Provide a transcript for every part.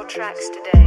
your tracks today.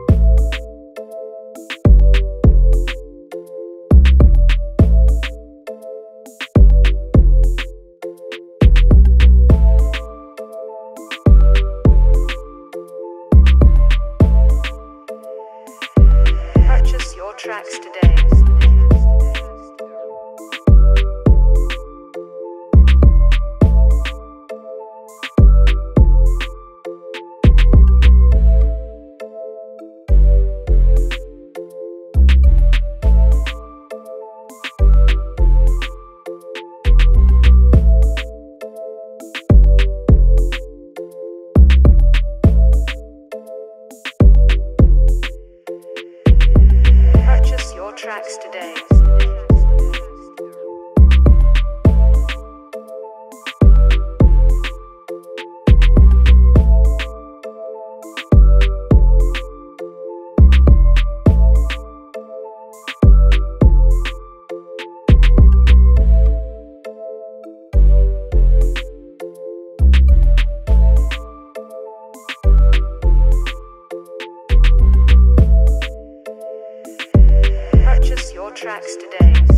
Purchase your tracks today. Your tracks today. Tracks today. Tracks today.